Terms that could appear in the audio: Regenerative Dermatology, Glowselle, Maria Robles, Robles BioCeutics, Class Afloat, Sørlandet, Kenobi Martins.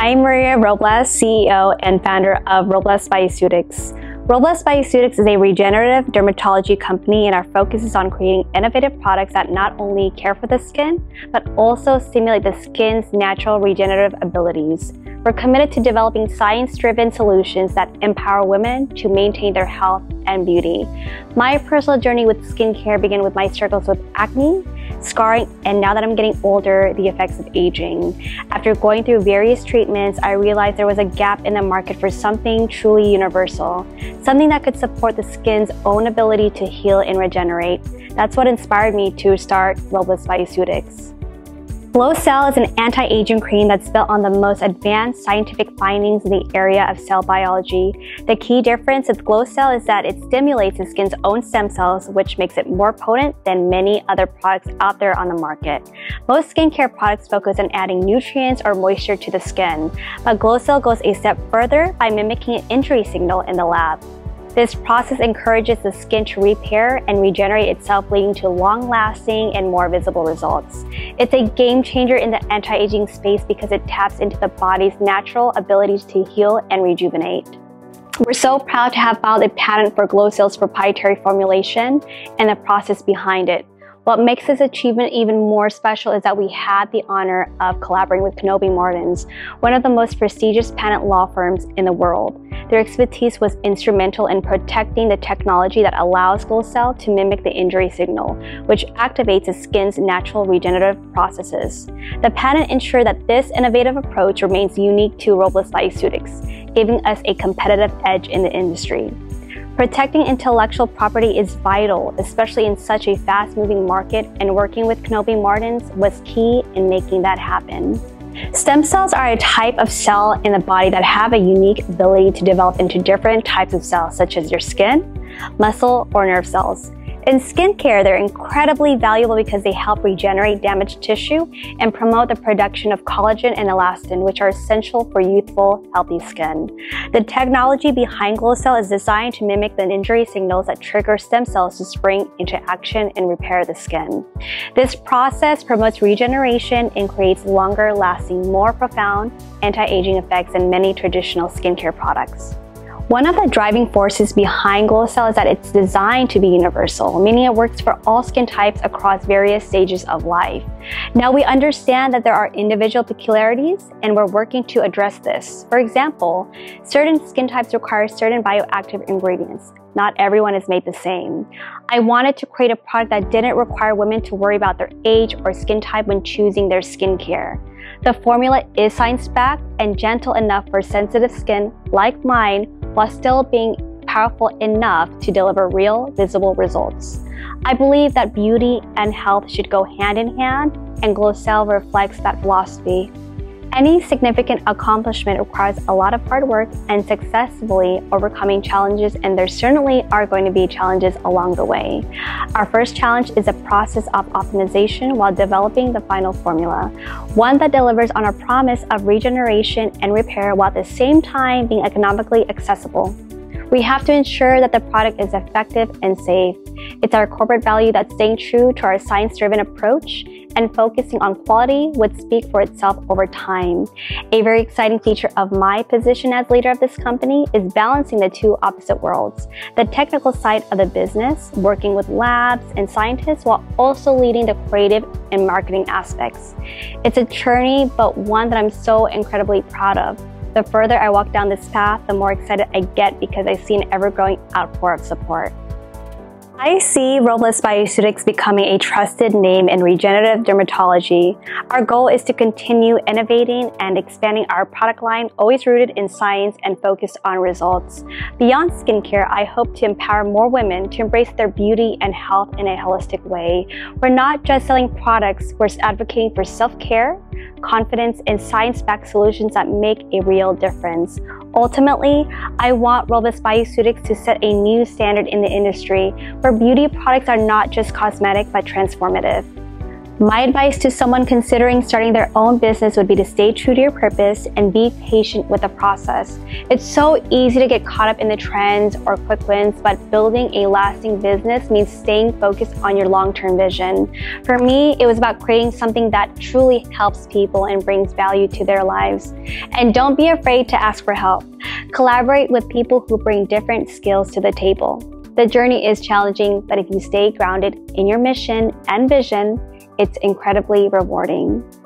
I'm Maria Robles, CEO and founder of Robles BioCeutics. Robles BioCeutics is a regenerative dermatology company, and our focus is on creating innovative products that not only care for the skin, but also stimulate the skin's natural regenerative abilities. We're committed to developing science-driven solutions that empower women to maintain their health and beauty. My personal journey with skincare began with my struggles with acne, scarring, and now that I'm getting older, the effects of aging. After going through various treatments, I realized there was a gap in the market for something truly universal, something that could support the skin's own ability to heal and regenerate. That's what inspired me to start Robles BioCeutics. Glowselle is an anti-aging cream that's built on the most advanced scientific findings in the area of cell biology. The key difference with Glowselle is that it stimulates the skin's own stem cells, which makes it more potent than many other products out there on the market. Most skincare products focus on adding nutrients or moisture to the skin, but Glowselle goes a step further by mimicking an injury signal in the lab. This process encourages the skin to repair and regenerate itself, leading to long-lasting and more visible results. It's a game changer in the anti-aging space because it taps into the body's natural ability to heal and rejuvenate. We're so proud to have filed a patent for Glowselle's proprietary formulation and the process behind it. What makes this achievement even more special is that we had the honor of collaborating with Kenobi Martins, one of the most prestigious patent law firms in the world. Their expertise was instrumental in protecting the technology that allows Glowselle to mimic the injury signal, which activates the skin's natural regenerative processes. The patent ensured that this innovative approach remains unique to Robles BioCeutics, giving us a competitive edge in the industry. Protecting intellectual property is vital, especially in such a fast-moving market, and working with Kenobi Martins was key in making that happen. Stem cells are a type of cell in the body that have a unique ability to develop into different types of cells, such as your skin, muscle, or nerve cells. In skincare, they're incredibly valuable because they help regenerate damaged tissue and promote the production of collagen and elastin, which are essential for youthful, healthy skin. The technology behind Glowselle is designed to mimic the injury signals that trigger stem cells to spring into action and repair the skin. This process promotes regeneration and creates longer-lasting, more profound anti-aging effects than many traditional skincare products. One of the driving forces behind Glowselle is that it's designed to be universal, meaning it works for all skin types across various stages of life. Now, we understand that there are individual peculiarities, and we're working to address this. For example, certain skin types require certain bioactive ingredients. Not everyone is made the same. I wanted to create a product that didn't require women to worry about their age or skin type when choosing their skincare. The formula is science-backed and gentle enough for sensitive skin like mine, while still being powerful enough to deliver real, visible results. I believe that beauty and health should go hand in hand, and Glowselle reflects that philosophy. Any significant accomplishment requires a lot of hard work and successfully overcoming challenges, and there certainly are going to be challenges along the way. Our first challenge is a process of optimization while developing the final formula, one that delivers on our promise of regeneration and repair while at the same time being economically accessible. We have to ensure that the product is effective and safe. It's our corporate value that's staying true to our science-driven approach and focusing on quality would speak for itself over time. A very exciting feature of my position as leader of this company is balancing the two opposite worlds, the technical side of the business, working with labs and scientists, while also leading the creative and marketing aspects. It's a journey, but one that I'm so incredibly proud of. The further I walk down this path, the more excited I get because I see an ever-growing outpour of support. I see Robles BioCeutics becoming a trusted name in regenerative dermatology. Our goal is to continue innovating and expanding our product line, always rooted in science and focused on results. Beyond skincare, I hope to empower more women to embrace their beauty and health in a holistic way. We're not just selling products, we're advocating for self-care, confidence, and science-backed solutions that make a real difference. Ultimately, I want Robles BioCeutics to set a new standard in the industry, where beauty products are not just cosmetic but transformative. My advice to someone considering starting their own business would be to stay true to your purpose and be patient with the process. It's so easy to get caught up in the trends or quick wins, but building a lasting business means staying focused on your long-term vision. For me, it was about creating something that truly helps people and brings value to their lives. And don't be afraid to ask for help. Collaborate with people who bring different skills to the table. The journey is challenging, but if you stay grounded in your mission and vision, it's incredibly rewarding.